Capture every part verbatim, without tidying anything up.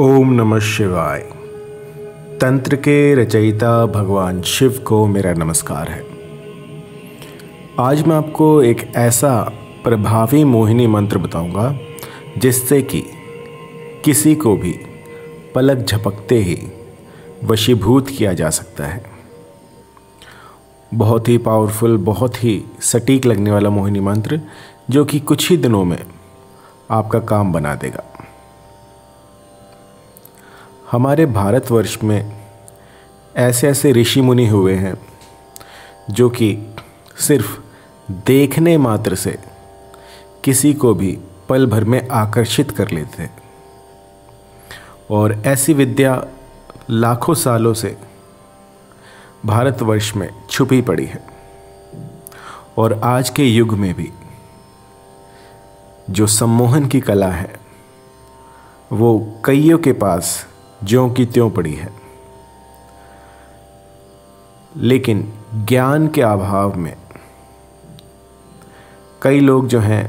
ओम नमः शिवाय। तंत्र के रचयिता भगवान शिव को मेरा नमस्कार है। आज मैं आपको एक ऐसा प्रभावी मोहिनी मंत्र बताऊंगा जिससे कि किसी को भी पलक झपकते ही वशीभूत किया जा सकता है। बहुत ही पावरफुल, बहुत ही सटीक लगने वाला मोहिनी मंत्र जो कि कुछ ही दिनों में आपका काम बना देगा। हमारे भारतवर्ष में ऐसे ऐसे ऋषि मुनि हुए हैं जो कि सिर्फ देखने मात्र से किसी को भी पल भर में आकर्षित कर लेते हैं, और ऐसी विद्या लाखों सालों से भारतवर्ष में छुपी पड़ी है। और आज के युग में भी जो सम्मोहन की कला है वो कईयों के पास ज्यों की त्यों पड़ी है, लेकिन ज्ञान के अभाव में कई लोग जो हैं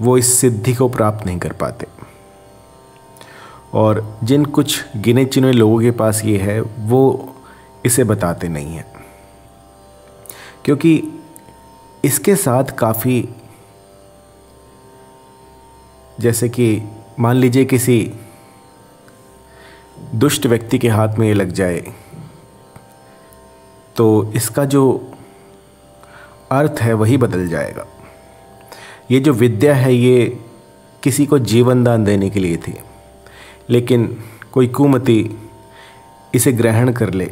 वो इस सिद्धि को प्राप्त नहीं कर पाते। और जिन कुछ गिने चुने लोगों के पास ये है वो इसे बताते नहीं हैं, क्योंकि इसके साथ काफ़ी, जैसे कि मान लीजिए किसी दुष्ट व्यक्ति के हाथ में ये लग जाए तो इसका जो अर्थ है वही बदल जाएगा। ये जो विद्या है ये किसी को जीवन दान देने के लिए थी, लेकिन कोई कुमति इसे ग्रहण कर ले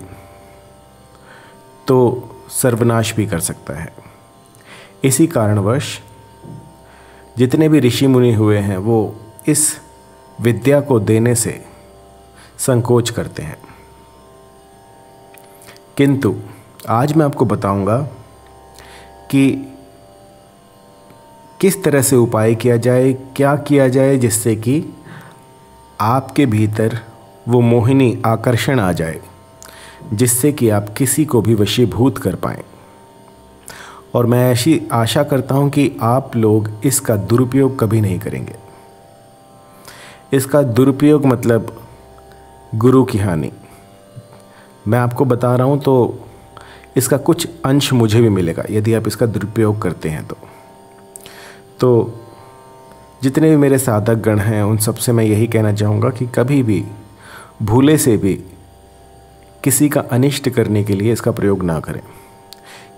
तो सर्वनाश भी कर सकता है। इसी कारणवश जितने भी ऋषि मुनि हुए हैं वो इस विद्या को देने से संकोच करते हैं, किंतु आज मैं आपको बताऊंगा कि किस तरह से उपाय किया जाए, क्या किया जाए जिससे कि आपके भीतर वो मोहिनी आकर्षण आ जाए, जिससे कि आप किसी को भी वशीभूत कर पाएं। और मैं ऐसी आशा करता हूं कि आप लोग इसका दुरुपयोग कभी नहीं करेंगे। इसका दुरुपयोग मतलब गुरु की हानि। मैं आपको बता रहा हूँ तो इसका कुछ अंश मुझे भी मिलेगा यदि आप इसका दुरुपयोग करते हैं तो तो जितने भी मेरे साधक गण हैं उन सब से मैं यही कहना चाहूँगा कि कभी भी भूले से भी किसी का अनिष्ट करने के लिए इसका प्रयोग ना करें,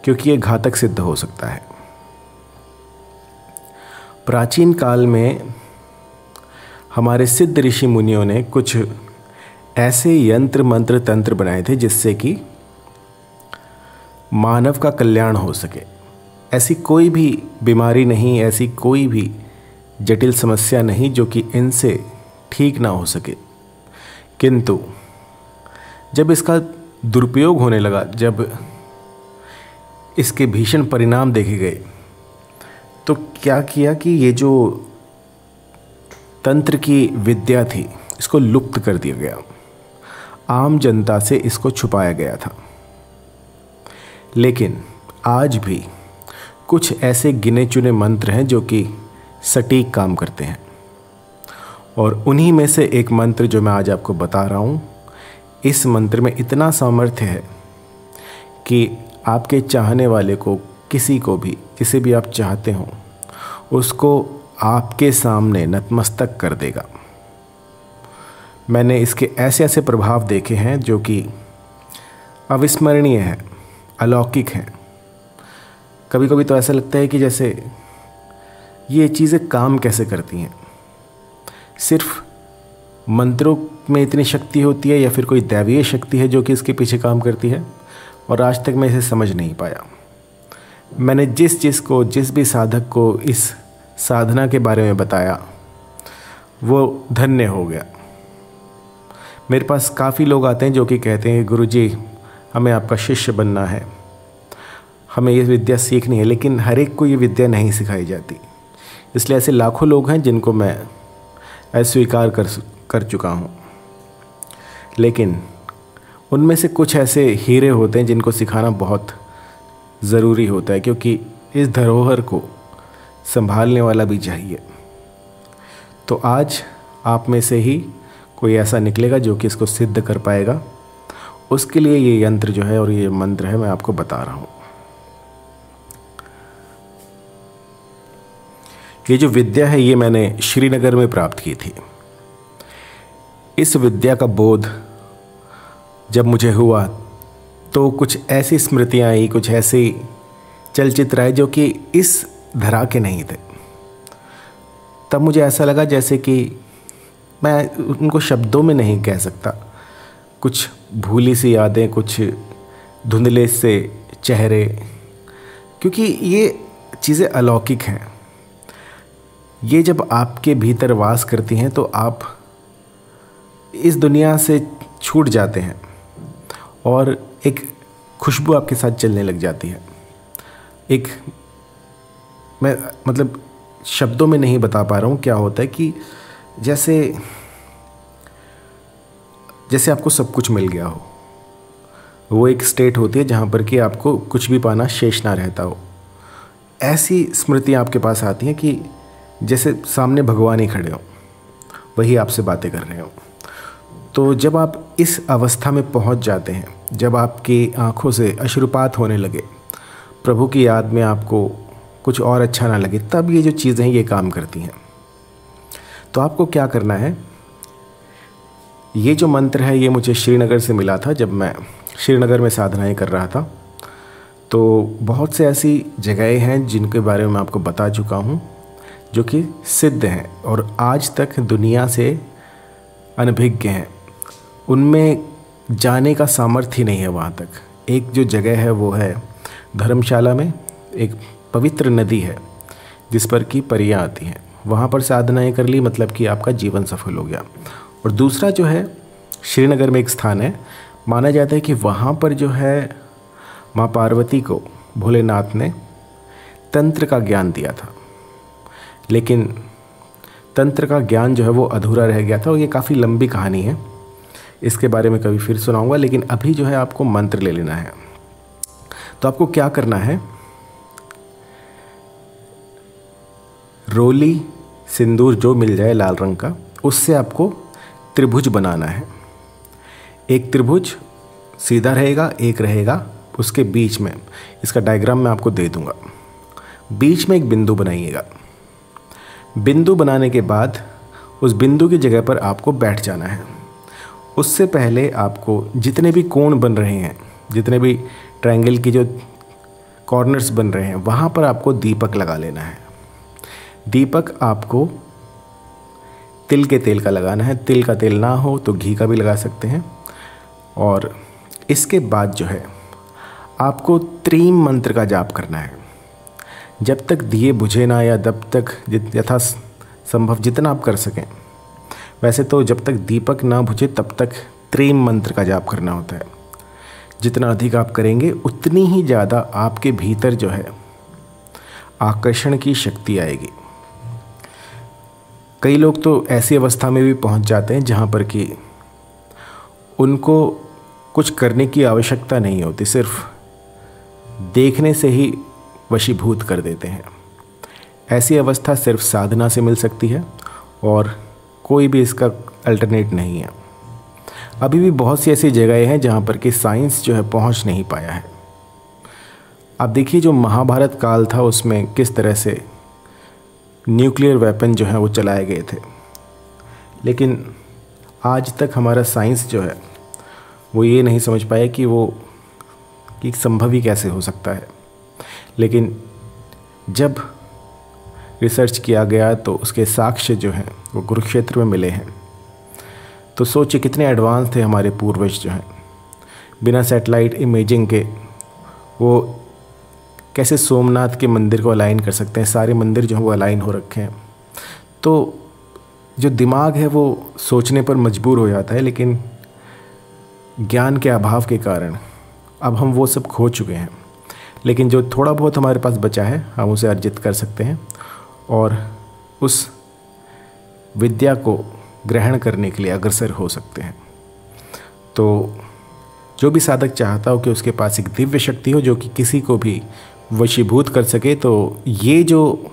क्योंकि ये घातक सिद्ध हो सकता है। प्राचीन काल में हमारे सिद्ध ऋषि मुनियों ने कुछ ऐसे यंत्र मंत्र तंत्र बनाए थे जिससे कि मानव का कल्याण हो सके। ऐसी कोई भी बीमारी नहीं, ऐसी कोई भी जटिल समस्या नहीं जो कि इनसे ठीक ना हो सके, किंतु जब इसका दुरुपयोग होने लगा, जब इसके भीषण परिणाम देखे गए तो क्या किया कि ये जो तंत्र की विद्या थी इसको लुप्त कर दिया गया। आम जनता से इसको छुपाया गया था, लेकिन आज भी कुछ ऐसे गिने चुने मंत्र हैं जो कि सटीक काम करते हैं, और उन्हीं में से एक मंत्र जो मैं आज आपको बता रहा हूँ, इस मंत्र में इतना सामर्थ्य है कि आपके चाहने वाले को, किसी को भी, जिसे भी आप चाहते हो, उसको आपके सामने नतमस्तक कर देगा। मैंने इसके ऐसे ऐसे प्रभाव देखे हैं जो कि अविस्मरणीय हैं, अलौकिक हैं। कभी कभी तो ऐसा लगता है कि जैसे ये चीज़ें काम कैसे करती हैं, सिर्फ मंत्रों में इतनी शक्ति होती है या फिर कोई दैवीय शक्ति है जो कि इसके पीछे काम करती है। और आज तक मैं इसे समझ नहीं पाया। मैंने जिस जिस को, जिस भी साधक को इस साधना के बारे में बताया वो धन्य हो गया। मेरे पास काफ़ी लोग आते हैं जो कि कहते हैं गुरुजी हमें आपका शिष्य बनना है, हमें ये विद्या सीखनी है, लेकिन हर एक को ये विद्या नहीं सिखाई जाती। इसलिए ऐसे लाखों लोग हैं जिनको मैं अस्वीकार कर कर चुका हूँ, लेकिन उनमें से कुछ ऐसे हीरे होते हैं जिनको सिखाना बहुत ज़रूरी होता है, क्योंकि इस धरोहर को संभालने वाला भी चाहिए। तो आज आप में से ही कोई ऐसा निकलेगा जो कि इसको सिद्ध कर पाएगा। उसके लिए ये यंत्र जो है और ये मंत्र है, मैं आपको बता रहा हूँ। ये जो विद्या है ये मैंने श्रीनगर में प्राप्त की थी। इस विद्या का बोध जब मुझे हुआ तो कुछ ऐसी स्मृतियाँ आई, कुछ ऐसी चलचित्र आए जो कि इस धरा के नहीं थे। तब मुझे ऐसा लगा जैसे कि मैं उनको शब्दों में नहीं कह सकता। कुछ भूली सी यादें, कुछ धुंधले से चेहरे, क्योंकि ये चीज़ें अलौकिक हैं। ये जब आपके भीतर वास करती हैं तो आप इस दुनिया से छूट जाते हैं और एक खुशबू आपके साथ चलने लग जाती है। एक मैं मतलब शब्दों में नहीं बता पा रहा हूँ क्या होता है कि जैसे जैसे आपको सब कुछ मिल गया हो। वो एक स्टेट होती है जहाँ पर कि आपको कुछ भी पाना शेष ना रहता हो। ऐसी स्मृतियाँ आपके पास आती हैं कि जैसे सामने भगवान ही खड़े हो, वही आपसे बातें कर रहे हो। तो जब आप इस अवस्था में पहुँच जाते हैं, जब आपकी आँखों से अश्रुपात होने लगे, प्रभु की याद में आपको कुछ और अच्छा ना लगे, तब ये जो चीज़ें हैं ये काम करती हैं। तो आपको क्या करना है, ये जो मंत्र है ये मुझे श्रीनगर से मिला था। जब मैं श्रीनगर में साधनाएं कर रहा था तो बहुत से ऐसी जगहें हैं जिनके बारे में मैं आपको बता चुका हूँ जो कि सिद्ध हैं और आज तक दुनिया से अनभिज्ञ हैं। उनमें जाने का सामर्थ्य ही नहीं है वहाँ तक। एक जो जगह है वो है धर्मशाला में। एक पवित्र नदी है जिस पर कि परियां आती हैं, वहाँ पर साधनाएं कर ली मतलब कि आपका जीवन सफल हो गया। और दूसरा जो है श्रीनगर में एक स्थान है, माना जाता है कि वहाँ पर जो है माँ पार्वती को भोलेनाथ ने तंत्र का ज्ञान दिया था, लेकिन तंत्र का ज्ञान जो है वो अधूरा रह गया था। और ये काफ़ी लंबी कहानी है, इसके बारे में कभी फिर सुनाऊँगा, लेकिन अभी जो है आपको मंत्र ले लेना है। तो आपको क्या करना है, रोली सिंदूर जो मिल जाए लाल रंग का, उससे आपको त्रिभुज बनाना है। एक त्रिभुज सीधा रहेगा, एक रहेगा उसके बीच में, इसका डायग्राम मैं आपको दे दूंगा। बीच में एक बिंदु बनाइएगा। बिंदु बनाने के बाद उस बिंदु की जगह पर आपको बैठ जाना है। उससे पहले आपको जितने भी कोण बन रहे हैं, जितने भी ट्रायंगल की जो कॉर्नर्स बन रहे हैं, वहाँ पर आपको दीपक लगा लेना है। दीपक आपको तिल के तेल का लगाना है। तिल का तेल ना हो तो घी का भी लगा सकते हैं। और इसके बाद जो है आपको त्रीम मंत्र का जाप करना है। जब तक दिए बुझे ना या तब तक यथा संभव जितना आप कर सकें, वैसे तो जब तक दीपक ना बुझे तब तक त्रीम मंत्र का जाप करना होता है। जितना अधिक आप करेंगे उतनी ही ज़्यादा आपके भीतर जो है आकर्षण की शक्ति आएगी। कई लोग तो ऐसी अवस्था में भी पहुंच जाते हैं जहां पर कि उनको कुछ करने की आवश्यकता नहीं होती, सिर्फ देखने से ही वशीभूत कर देते हैं। ऐसी अवस्था सिर्फ साधना से मिल सकती है और कोई भी इसका अल्टरनेट नहीं है। अभी भी बहुत सी ऐसी जगहें हैं जहां पर कि साइंस जो है पहुंच नहीं पाया है। आप देखिए जो महाभारत काल था उसमें किस तरह से न्यूक्लियर वेपन जो है वो चलाए गए थे, लेकिन आज तक हमारा साइंस जो है वो ये नहीं समझ पाया कि वो कि संभव ही कैसे हो सकता है। लेकिन जब रिसर्च किया गया तो उसके साक्ष्य जो हैं वो कुरुक्षेत्र में मिले हैं। तो सोचिए कितने एडवांस थे हमारे पूर्वज जो हैं, बिना सैटेलाइट इमेजिंग के वो कैसे सोमनाथ के मंदिर को अलाइन कर सकते हैं। सारे मंदिर जो हैं वो अलाइन हो रखे हैं। तो जो दिमाग है वो सोचने पर मजबूर हो जाता है, लेकिन ज्ञान के अभाव के कारण अब हम वो सब खो चुके हैं। लेकिन जो थोड़ा बहुत हमारे पास बचा है हम उसे अर्जित कर सकते हैं और उस विद्या को ग्रहण करने के लिए अग्रसर हो सकते हैं। तो जो भी साधक चाहता हो कि उसके पास एक दिव्य शक्ति हो जो कि किसी को भी वशीभूत कर सके, तो ये जो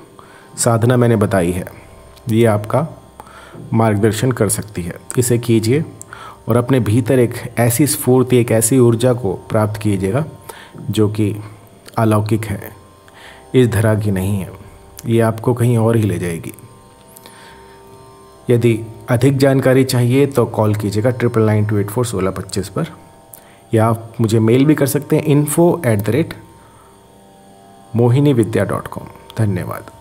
साधना मैंने बताई है ये आपका मार्गदर्शन कर सकती है। इसे कीजिए और अपने भीतर एक ऐसी स्फूर्ति, एक ऐसी ऊर्जा को प्राप्त कीजिएगा जो कि अलौकिक है, इस धरा की नहीं है, ये आपको कहीं और ही ले जाएगी। यदि अधिक जानकारी चाहिए तो कॉल कीजिएगा triple nine two eight four सोलह पच्चीस पर, या आप मुझे मेल भी कर सकते हैं info at the rate Mohini Vidya dot com. धन्यवाद।